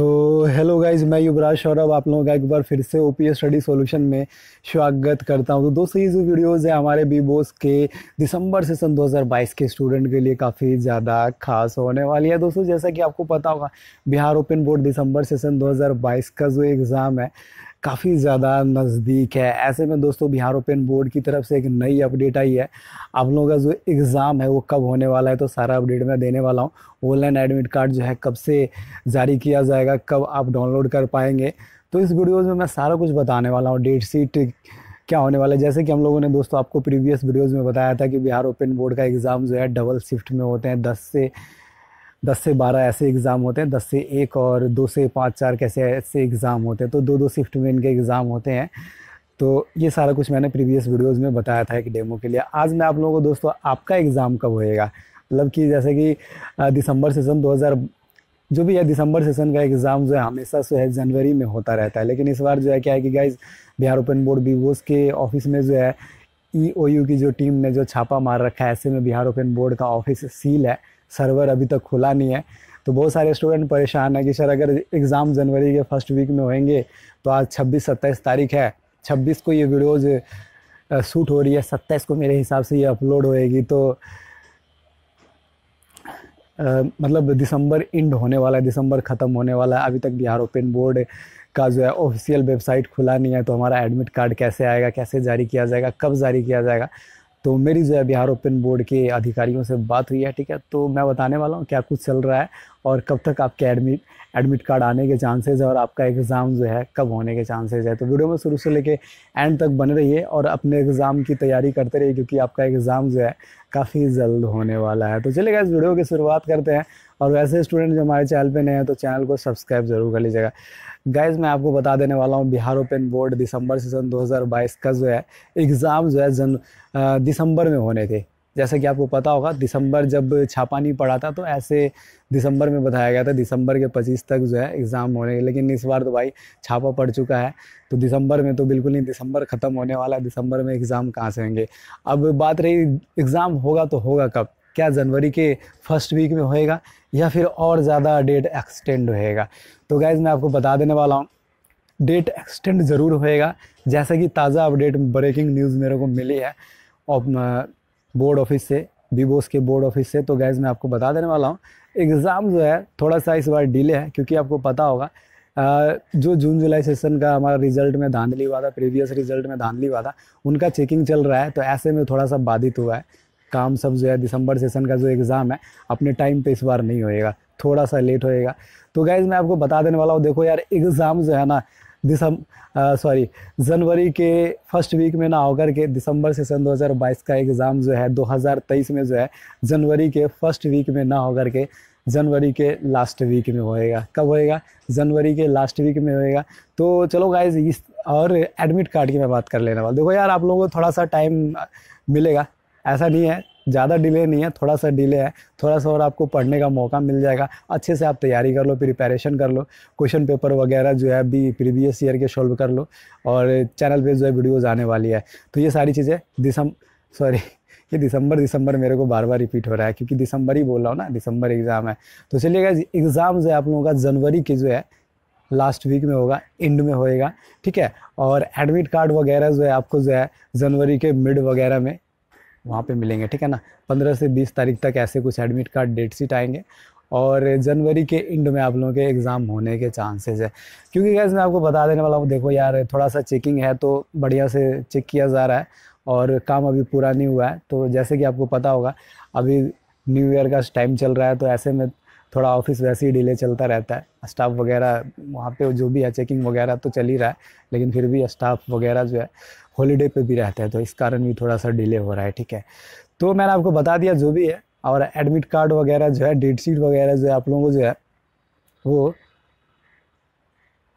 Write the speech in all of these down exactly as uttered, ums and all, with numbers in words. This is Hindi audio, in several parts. तो हेलो गाइज़, मैं युवराज सौरभ आप लोगों का एक बार फिर से ओपी स्टडी सॉल्यूशन में स्वागत करता हूं। तो दोस्तों, ये जो वीडियोज़ है हमारे बीबोस के दिसंबर से सन दो हज़ार बाईस के स्टूडेंट के लिए काफ़ी ज़्यादा खास होने वाली है। दोस्तों, जैसा कि आपको पता होगा, बिहार ओपन बोर्ड दिसंबर से सन दो हज़ार बाईस का जो एग्ज़ाम है काफ़ी ज़्यादा नज़दीक है। ऐसे में दोस्तों, बिहार ओपन बोर्ड की तरफ से एक नई अपडेट आई है। आप लोगों का जो एग्ज़ाम है वो कब होने वाला है, तो सारा अपडेट मैं देने वाला हूँ। ऑनलाइन एडमिट कार्ड जो है कब से जारी किया जाएगा, कब आप डाउनलोड कर पाएंगे, तो इस वीडियोज़ में मैं सारा कुछ बताने वाला हूँ। डेट शीट क्या होने वाला है, जैसे कि हम लोगों ने दोस्तों आपको प्रीवियस वीडियोज़ में बताया था कि बिहार ओपन बोर्ड का एग्ज़ाम जो है डबल शिफ्ट में होते हैं। दस से दस से बारह ऐसे एग्ज़ाम होते हैं, दस से एक और दो से पाँच चार कैसे ऐसे एग्ज़ाम होते हैं। तो दो दो शिफ्ट में इनके एग्ज़ाम होते हैं। तो ये सारा कुछ मैंने प्रीवियस वीडियोज़ में बताया था एक डेमो के लिए। आज मैं आप लोगों को दोस्तों आपका एग्ज़ाम कब होएगा, मतलब कि जैसे कि दिसंबर सेशन दो हज़ार जो भी है, दिसंबर सेशन का एग्ज़ाम जो है हमेशा जो है जनवरी में होता रहता है, लेकिन इस बार जो है क्या है कि guys Bihar open board BBOSE के ऑफिस में जो है ईओयू की जो टीम ने जो छापा मार रखा है, ऐसे में बिहार ओपन बोर्ड का ऑफिस सील है, सर्वर अभी तक खुला नहीं है। तो बहुत सारे स्टूडेंट परेशान है कि सर अगर एग्ज़ाम जनवरी के फर्स्ट वीक में होंगे, तो आज छब्बीस सत्ताईस तारीख है, छब्बीस को ये वीडियोज़ शूट हो रही है, सत्ताईस को मेरे हिसाब से ये अपलोड होएगी, तो आ, मतलब दिसंबर एंड होने वाला है, दिसंबर ख़त्म होने वाला है। अभी तक बिहार ओपन बोर्ड का जो है ऑफिशियल वेबसाइट खुला नहीं है, तो हमारा एडमिट कार्ड कैसे आएगा, कैसे जारी किया जाएगा, कब जारी किया जाएगा। तो मेरी जो है बिहार ओपन बोर्ड के अधिकारियों से बात हुई है, ठीक है, तो मैं बताने वाला हूँ क्या कुछ चल रहा है और कब तक आपके एडमिट एडमिट कार्ड आने के चांसेस है और आपका एग्ज़ाम जो है कब होने के चांसेस है। तो वीडियो में शुरू से लेके एंड तक बने रहिए और अपने एग्ज़ाम की तैयारी करते रहिए, क्योंकि आपका एग्ज़ाम जो है काफ़ी जल्द होने वाला है। तो चलिए इस वीडियो की शुरुआत करते हैं। और वैसे स्टूडेंट जो हमारे चैनल पे नए हैं तो चैनल को सब्सक्राइब जरूर कर लीजिएगा। गाइज़, मैं आपको बता देने वाला हूँ बिहार ओपन बोर्ड दिसंबर सेशन दो हज़ार बाईस का जो है एग्ज़ाम जो है जन दिसंबर में होने थे। जैसे कि आपको पता होगा, दिसंबर जब छापा नहीं पड़ा था तो ऐसे दिसंबर में बताया गया था दिसंबर के पच्चीस तक जो है एग्ज़ाम होने, लेकिन इस बार तो भाई छापा पड़ चुका है, तो दिसंबर में तो बिल्कुल नहीं, दिसंबर ख़त्म होने वाला है, दिसंबर में एग्ज़ाम कहाँ से होंगे। अब बात रही एग्ज़ाम होगा तो होगा कब, क्या जनवरी के फर्स्ट वीक में होएगा या फिर और ज़्यादा डेट एक्सटेंड होएगा। तो गाइज़, मैं आपको बता देने वाला हूँ डेट एक्सटेंड ज़रूर होएगा। जैसे कि ताज़ा अपडेट ब्रेकिंग न्यूज़ मेरे को मिली है बोर्ड ऑफिस से, बीबोस के बोर्ड ऑफिस से। तो गाइज़, मैं आपको बता देने वाला हूँ एग्ज़ाम जो है थोड़ा सा इस बार डिले है, क्योंकि आपको पता होगा जो जून जुलाई सेशन का हमारा रिज़ल्ट में धांधली हुआ था, प्रीवियस रिज़ल्ट में धांधली हुआ था, उनका चेकिंग चल रहा है, तो ऐसे में थोड़ा सा बाधित हुआ है काम सब जो है। दिसंबर सेशन का जो एग्ज़ाम है अपने टाइम पे इस बार नहीं होएगा, थोड़ा सा लेट होएगा। तो गाइज़, मैं आपको बता देने वाला हूँ, देखो यार एग्ज़ाम जो है ना दिसंबर सॉरी जनवरी के फर्स्ट वीक में ना होकर के दिसंबर सेशन दो हज़ार बाईस का एग्ज़ाम जो है दो हज़ार तेईस में जो है जनवरी के फर्स्ट वीक में ना होकर के जनवरी के लास्ट वीक में होएगा। कब होएगा? जनवरी के लास्ट वीक में होएगा। तो चलो गाइज़, इस और एडमिट कार्ड की मैं बात कर लेने वाला। देखो यार, आप लोगों को थोड़ा सा टाइम मिलेगा, ऐसा नहीं है ज़्यादा डिले नहीं है, थोड़ा सा डिले है, थोड़ा सा और आपको पढ़ने का मौका मिल जाएगा। अच्छे से आप तैयारी कर लो, प्रिपरेशन कर लो, क्वेश्चन पेपर वगैरह जो है भी प्रीवियस ईयर के सॉल्व कर लो, और चैनल पे जो है वीडियोज़ आने वाली है। तो ये सारी चीज़ें दिसम सॉरी ये दिसंबर दिसंबर मेरे को बार बार रिपीट हो रहा है, क्योंकि दिसंबर ही बोल रहा हूँ ना, दिसंबर एग्ज़ाम है। तो चलिएगा, एग्ज़ाम जो है आप लोगों का जनवरी के जो है लास्ट वीक में होगा, एंड में होएगा, ठीक है। और एडमिट कार्ड वगैरह जो है आपको जो है जनवरी के मिड वगैरह में वहाँ पे मिलेंगे, ठीक है ना, पंद्रह से बीस तारीख तक ऐसे कुछ एडमिट कार्ड डेट शीट आएंगे, और जनवरी के एंड में आप लोगों के एग्ज़ाम होने के चांसेस है। क्योंकि गाइस, मैं आपको बता देने वाला हूँ, देखो यार थोड़ा सा चेकिंग है, तो बढ़िया से चेक किया जा रहा है और काम अभी पूरा नहीं हुआ है। तो जैसे कि आपको पता होगा अभी न्यू ईयर का टाइम चल रहा है, तो ऐसे में थोड़ा ऑफिस वैसे ही डिले चलता रहता है, स्टाफ वगैरह वहाँ पे जो भी है चेकिंग वगैरह तो चल ही रहा है, लेकिन फिर भी स्टाफ वगैरह जो है हॉलीडे पे भी रहता है, तो इस कारण भी थोड़ा सा डिले हो रहा है, ठीक है। तो मैंने आपको बता दिया जो भी है, और एडमिट कार्ड वगैरह जो है डेट शीट वगैरह जो है आप लोगों को जो है वो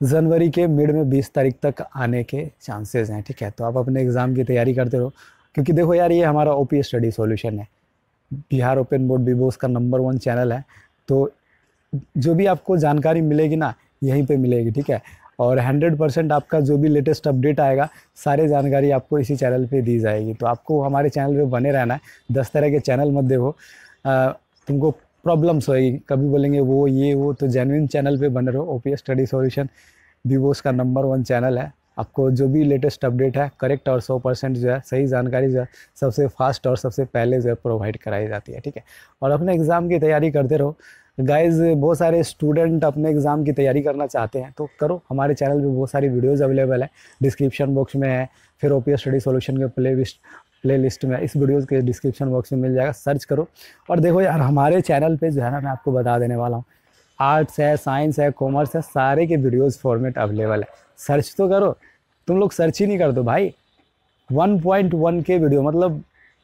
जनवरी के मिड में बीस तारीख तक आने के चांसेस हैं, ठीक है। तो आप अपने एग्ज़ाम की तैयारी करते रहो, क्योंकि देखो यार ये हमारा ओपी स्टडी सॉल्यूशन है, बिहार ओपन बोर्ड बीबोस का नंबर वन चैनल है, तो जो भी आपको जानकारी मिलेगी ना यहीं पे मिलेगी, ठीक है। और हंड्रेड परसेंट आपका जो भी लेटेस्ट अपडेट आएगा, सारे जानकारी आपको इसी चैनल पे दी जाएगी। तो आपको हमारे चैनल पे बने रहना है। दस तरह के चैनल मत देखो, तुमको प्रॉब्लम्स होगी, कभी बोलेंगे वो ये वो, तो जेन्युइन चैनल पे बने रहो। ओपी स्टडी सॉल्यूशन बीबोस का नंबर वन चैनल है। आपको जो भी लेटेस्ट अपडेट है करेक्ट और सौ परसेंट जो है सही जानकारी जो है सबसे फास्ट और सबसे पहले जो है प्रोवाइड कराई जाती है, ठीक है। और अपने एग्ज़ाम की तैयारी करते रहो गाइज़। बहुत सारे स्टूडेंट अपने एग्ज़ाम की तैयारी करना चाहते हैं तो करो, हमारे चैनल पे बहुत सारी वीडियोस अवेलेबल है, डिस्क्रिप्शन बॉक्स में है, फिर ओपी स्टडी सॉल्यूशन के प्ले लिस्ट प्ले लिस्ट में इस वीडियोस के डिस्क्रिप्शन बॉक्स में मिल जाएगा, सर्च करो। और देखो यार हमारे चैनल पे जो है ना मैं आपको बता देने वाला हूँ, आर्ट्स है, साइंस है, कॉमर्स है, सारे के वीडियोज़ फॉर्मेट अवेलेबल है। सर्च तो करो, तुम लोग सर्च ही नहीं कर दो भाई। वन पॉइंट वन के वीडियो मतलब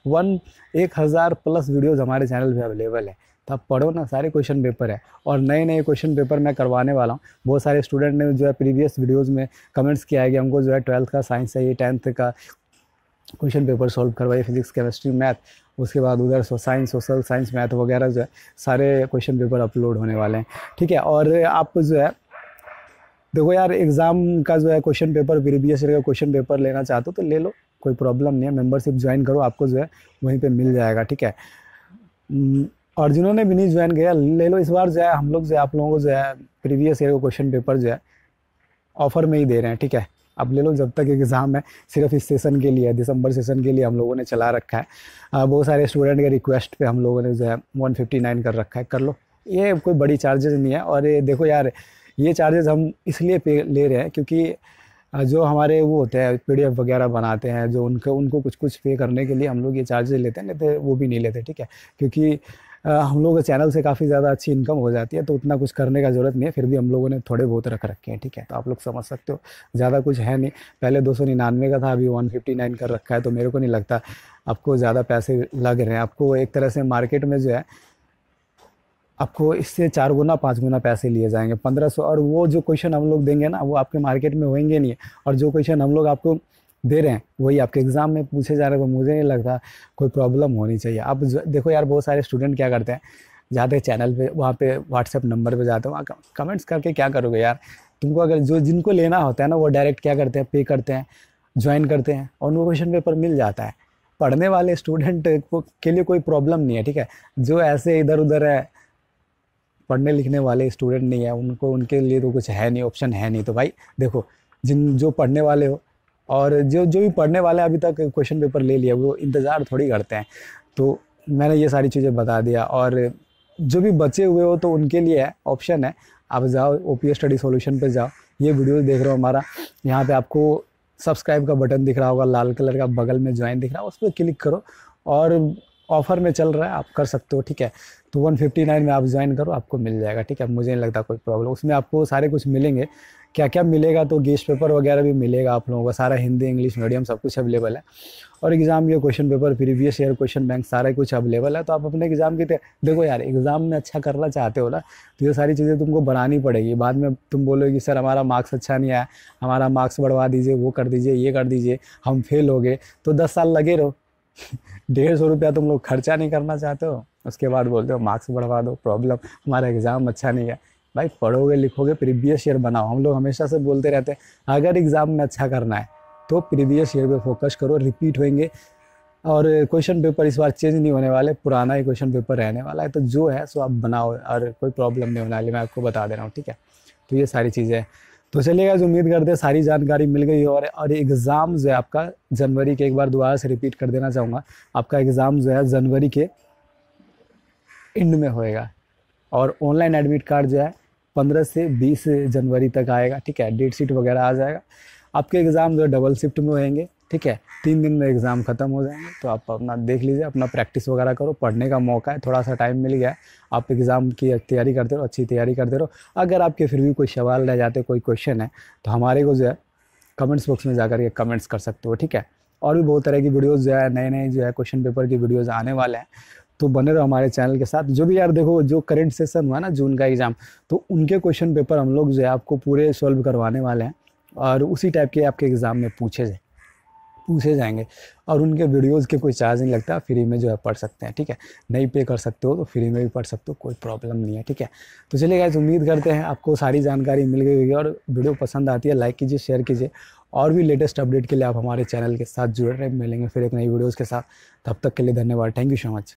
वन एक हज़ार प्लस वीडियोज़ हमारे चैनल पर अवेलेबल है। आप पढ़ो ना, सारे क्वेश्चन पेपर है और नए नए क्वेश्चन पेपर मैं करवाने वाला हूँ। बहुत सारे स्टूडेंट ने जो है प्रीवियस वीडियोस में कमेंट्स किया है कि हमको जो है ट्वेल्थ का साइंस है, ये टेंथ का क्वेश्चन पेपर सॉल्व करवाइए, फिजिक्स, केमिस्ट्री, मैथ, उसके बाद उधर so science, social science, math वगैरह जो है सारे क्वेश्चन पेपर अपलोड होने वाले हैं, ठीक है। और आप जो है देखो यार एग्ज़ाम का जो है क्वेश्चन पेपर, प्रीवियस ईयर का क्वेश्चन पेपर लेना चाहते हो तो ले लो, कोई प्रॉब्लम नहीं है। मेम्बरशिप ज्वाइन करो, आपको जो है वहीं पर मिल जाएगा, ठीक है। और जिन्होंने भी नहीं ज्वाइन किया ले लो, इस बार जो है हम लोग जो है आप लोगों को जो है प्रीवियस ईयर का क्वेश्चन पेपर जो है ऑफर में ही दे रहे हैं, ठीक है। आप ले लो, जब तक एग्ज़ाम है, सिर्फ इस सेशन के लिए, दिसंबर सेशन के लिए हम लोगों ने चला रखा है। बहुत सारे स्टूडेंट के रिक्वेस्ट पे हम लोगों ने जो है वन फिफ्टी नाइन कर रखा है, कर लो, ये कोई बड़ी चार्जेज नहीं है। और ये देखो यार ये चार्जेस हम इसलिए पे ले रहे हैं क्योंकि जो हमारे वो होते हैं पी डी एफ वगैरह बनाते हैं जो उनको उनको कुछ कुछ पे करने के लिए हम लोग ये चार्जेस लेते हैं, लेते वो भी नहीं लेते, ठीक है। क्योंकि हम लोग के चैनल से काफ़ी ज़्यादा अच्छी इनकम हो जाती है तो उतना कुछ करने का ज़रूरत नहीं है, फिर भी हम लोगों ने थोड़े बहुत रख रखे हैं, ठीक है। तो आप लोग समझ सकते हो, ज़्यादा कुछ है नहीं। पहले दो सौ निन्यानवे का था, अभी वन फिफ्टी नाइन कर रखा है, तो मेरे को नहीं लगता आपको ज़्यादा पैसे लग रहे हैं। आपको एक तरह से मार्केट में जो है आपको इससे चार गुना पाँच गुना पैसे लिए जाएंगे, पंद्रह सौ। और वो जो क्वेश्चन हम लोग देंगे ना वो आपके मार्केट में होंगे नहीं, और जो क्वेश्चन हम लोग आपको दे रहे हैं वही आपके एग्ज़ाम में पूछे जा रहे हैं। मुझे नहीं लगता कोई प्रॉब्लम होनी चाहिए। आप देखो यार बहुत सारे स्टूडेंट क्या करते हैं, जाते हैं चैनल पे, वहाँ पे व्हाट्सएप नंबर पे जाते हैं, वहाँ कमेंट्स करके क्या करोगे यार। तुमको अगर जो जिनको लेना होता है ना वो डायरेक्ट क्या करते हैं, पे करते हैं, ज्वाइन करते हैं और उनको क्वेश्चन पेपर मिल जाता है। पढ़ने वाले स्टूडेंट के लिए कोई प्रॉब्लम नहीं है, ठीक है। जो ऐसे इधर उधर है, पढ़ने लिखने वाले स्टूडेंट नहीं है, उनको उनके लिए तो कुछ है नहीं, ऑप्शन है नहीं। तो भाई देखो जिन जो पढ़ने वाले हो और जो जो भी पढ़ने वाले अभी तक क्वेश्चन पेपर ले लिया वो इंतज़ार थोड़ी करते हैं। तो मैंने ये सारी चीज़ें बता दिया और जो भी बचे हुए हो तो उनके लिए है, ऑप्शन है। आप जाओ ओपी स्टडी सॉल्यूशन पे जाओ, ये वीडियो देख रहे हो हमारा, यहाँ पे आपको सब्सक्राइब का बटन दिख रहा होगा, लाल कलर का बगल में ज्वाइन दिख रहा है, उस पर क्लिक करो और ऑफ़र में चल रहा है, आप कर सकते हो, ठीक है। तो वन फिफ्टी नाइन में आप ज्वाइन करो, आपको मिल जाएगा, ठीक है। मुझे नहीं लगता कोई प्रॉब्लम। उसमें आपको सारे कुछ मिलेंगे, क्या क्या मिलेगा तो गेस्ट पेपर वगैरह भी मिलेगा आप लोगों का, सारा हिंदी इंग्लिश मीडियम सब कुछ अवेलेबल है। और एग्ज़ाम के question paper, previous year question bank, सारा कुछ अवेलेबल है। तो आप अपने एग्ज़ाम की देखो यार एग्ज़ाम में अच्छा करना चाहते हो ना तो ये सारी चीज़ें तुमको बनानी पड़ेगी। बाद में तुम बोलोगे कि सर हमारा मार्क्स अच्छा नहीं आया, हमारा मार्क्स बढ़वा दीजिए, वो कर दीजिए, ये कर दीजिए, हम फेल हो गए, तो दस साल लगे रहो। डेढ़ सौ रुपया तुम लोग खर्चा नहीं करना चाहते हो, उसके बाद बोलते हो मार्क्स बढ़वा दो, प्रॉब्लम हमारा एग्ज़ाम अच्छा नहीं है। भाई पढ़ोगे लिखोगे, प्रीवियस ईयर बनाओ। हम लोग हमेशा से बोलते रहते हैं अगर एग्ज़ाम में अच्छा करना है तो प्रीवियस ईयर पे फोकस करो, रिपीट होंगे और क्वेश्चन पेपर इस बार चेंज नहीं होने वाले, पुराना ही क्वेश्चन पेपर रहने वाला है। तो जो है सो आप बनाओ और कोई प्रॉब्लम नहीं होने वाली, मैं आपको बता दे रहा हूँ, ठीक है। तो ये सारी चीज़ें, तो चलिएगा जो उम्मीद करते हैं सारी जानकारी मिल गई। और और एग्ज़ाम जो है आपका जनवरी के, एक बार दोबारा से रिपीट कर देना चाहूँगा, आपका एग्ज़ाम जो है जनवरी के एंड में होएगा और ऑनलाइन एडमिट कार्ड जो है पंद्रह से बीस जनवरी तक आएगा, ठीक है। डेट शीट वगैरह आ जाएगा। आपके एग्ज़ाम जो है डबल शिफ्ट में होंगे, ठीक है। तीन दिन में एग्ज़ाम ख़त्म हो जाएंगे। तो आप अपना देख लीजिए, अपना प्रैक्टिस वगैरह करो, पढ़ने का मौका है, थोड़ा सा टाइम मिल गया है। आप एग्ज़ाम की तैयारी करते रहो, अच्छी तैयारी करते रहो। अगर आपके फिर भी कोई सवाल रह जाते, कोई क्वेश्चन है तो हमारे को जो है कमेंट्स बॉक्स में जाकर के कमेंट्स कर सकते हो, ठीक है। और भी बहुत तरह की वीडियोज़ जो है, नए नए जो है क्वेश्चन पेपर की वीडियोज़ आने वाले हैं, तो बने रहो हमारे चैनल के साथ। जो भी यार देखो जो करंट सेशन हुआ ना जून का एग्ज़ाम, तो उनके क्वेश्चन पेपर हम लोग जो है आपको पूरे सॉल्व करवाने वाले हैं और उसी टाइप के आपके एग्ज़ाम में पूछे जाए पूछे जाएंगे। और उनके वीडियोज़ के कोई चार्ज नहीं लगता, फ्री में जो है पढ़ सकते हैं, ठीक है। नहीं पे कर सकते हो तो फ्री में भी पढ़ सकते हो, कोई प्रॉब्लम नहीं है, ठीक है। तो चलिए गाइस उम्मीद करते हैं आपको सारी जानकारी मिल गई होगी और वीडियो पसंद आती है लाइक कीजिए, शेयर कीजिए। और भी लेटेस्ट अपडेट के लिए आप हमारे चैनल के साथ जुड़े रहें। मिलेंगे फिर एक नई वीडियोज़ के साथ, तब तक के लिए धन्यवाद, थैंक यू सो मच।